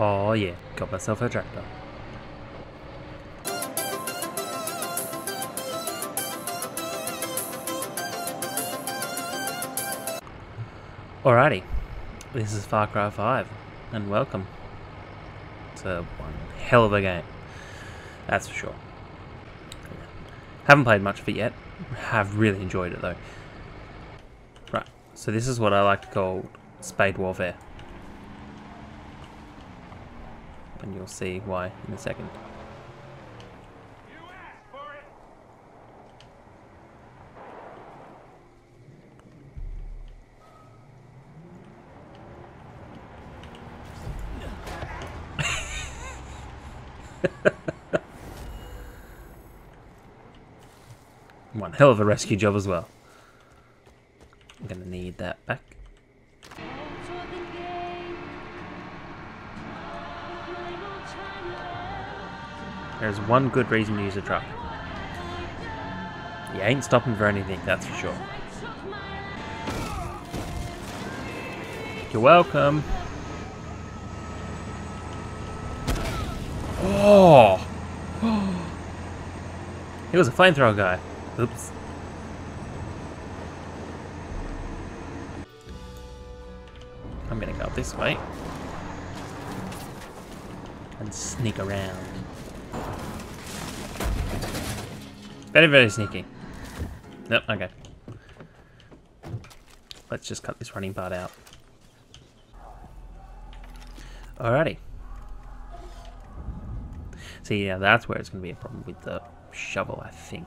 Oye, capaz de ofrecerlo. Alrighty, this is Far Cry 5, and welcome to one hell of a game, that's for sure. Yeah. Haven't played much of it yet, have really enjoyed it though. Right, so this is what I like to call spade warfare. And you'll see why in a second. You asked for it. One hell of a rescue job as well. I'm gonna need that back. There's one good reason to use a truck. You ain't stopping for anything, that's for sure. You're welcome. Oh! He was a flamethrower guy. Oops. I'm gonna go up this way. And sneak around. Very, very sneaky. Nope, okay. Let's just cut this running part out. Alrighty. See, yeah, that's where it's going to be a problem with the shovel, I think.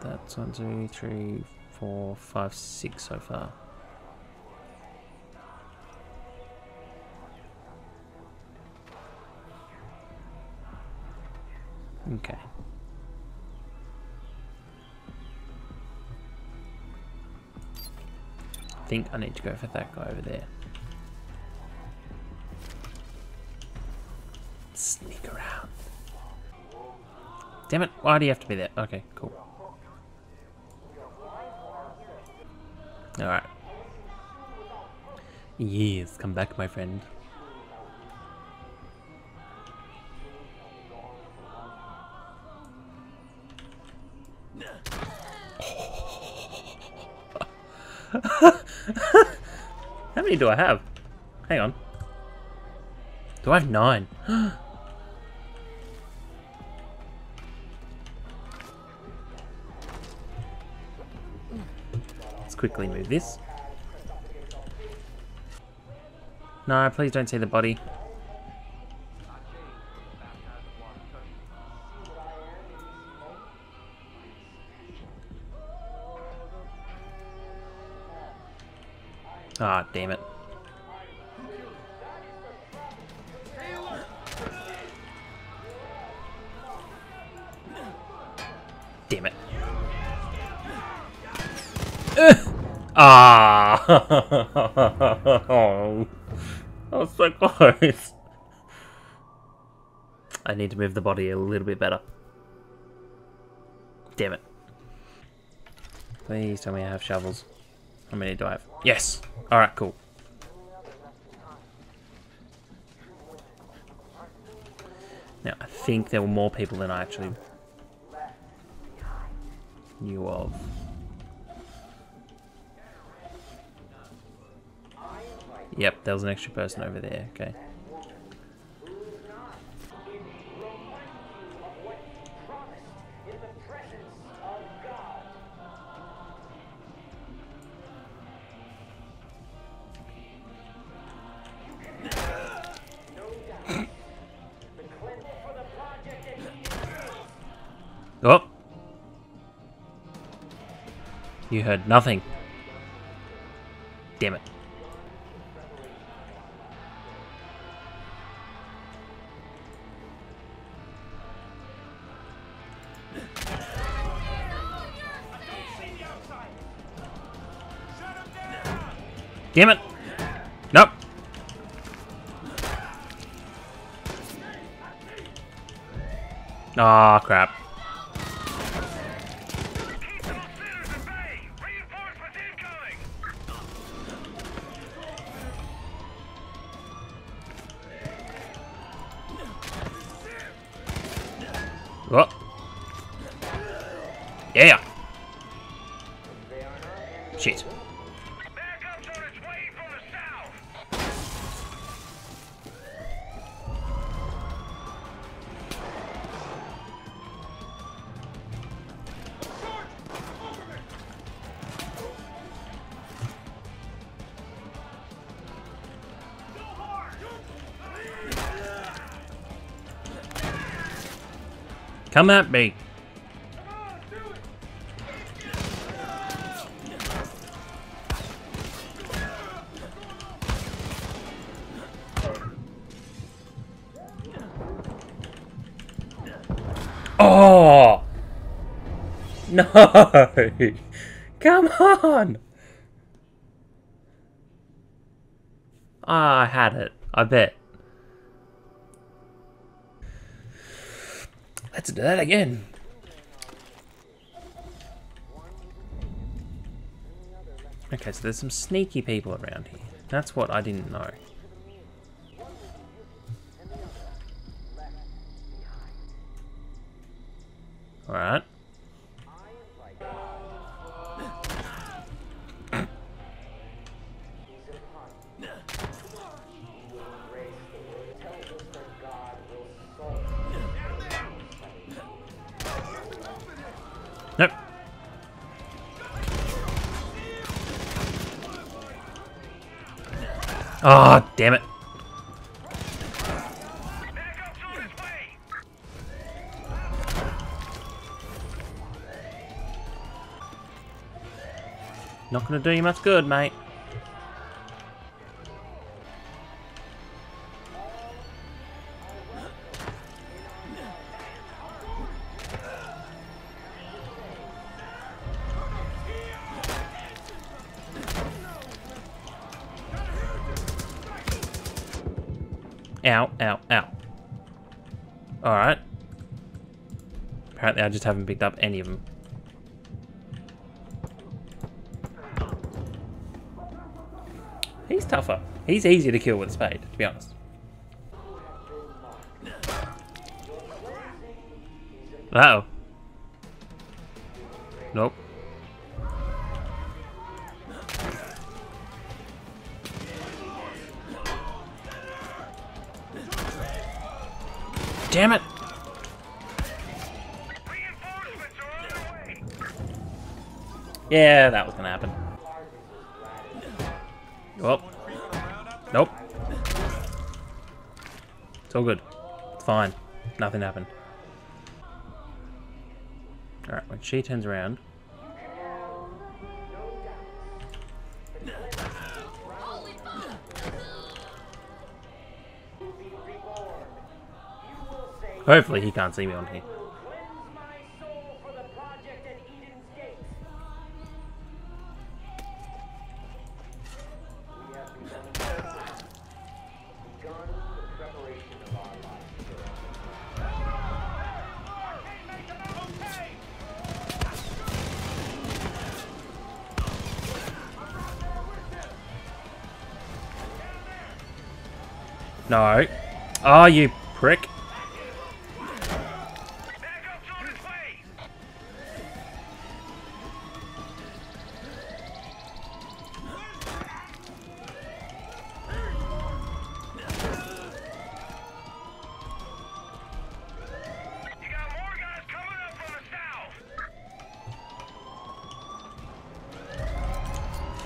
That's 1, 2, 3, 4, 5, 6 so far. Okay. I think I need to go for that guy over there. Sneak around. Damn it, why do you have to be there? Okay, cool. Alright. Yes, come back, my friend. How many do I have? Hang on. Do I have 9? Quickly move this. No, please don't see the body. Ah, damn it. Damn it. Ah! Oh, that was so close. I need to move the body a little bit better. Damn it. Please tell me I have shovels. How many do I have? Yes! Alright, cool. Now, I think there were more people than I actually knew of. Yep, there was an extra person over there, okay. Oh! You heard nothing. Damn it. Ah, oh, crap. What? Yeah. Shit. Come at me. Come on, do it. Oh no. Come on. I had it, I bet. Let's do that again. Okay, so there's some sneaky people around here. That's what I didn't know. Alright. Ah, oh, damn it. Not gonna do you much good, mate. Ow, ow, ow. Alright. Apparently I just haven't picked up any of them. He's tougher. He's easier to kill with a spade, to be honest. Uh-oh. Nope. Damn it! Yeah, that was gonna happen. Well, nope. It's all good. It's fine. Nothing happened. Alright, when she turns around... Hopefully he can't see me on here. No. Oh, you prick.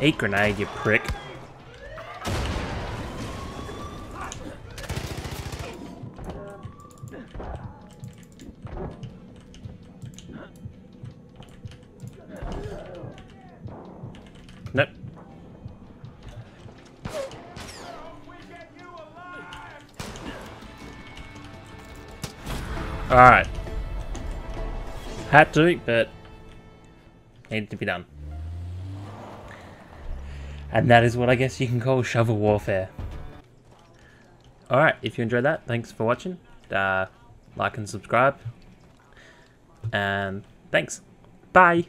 Eat grenade, you prick. Nope. Alright. Had to, but needed to be done. And that is what I guess you can call shovel warfare. Alright, if you enjoyed that, thanks for watching. Like and subscribe. and thanks. Bye.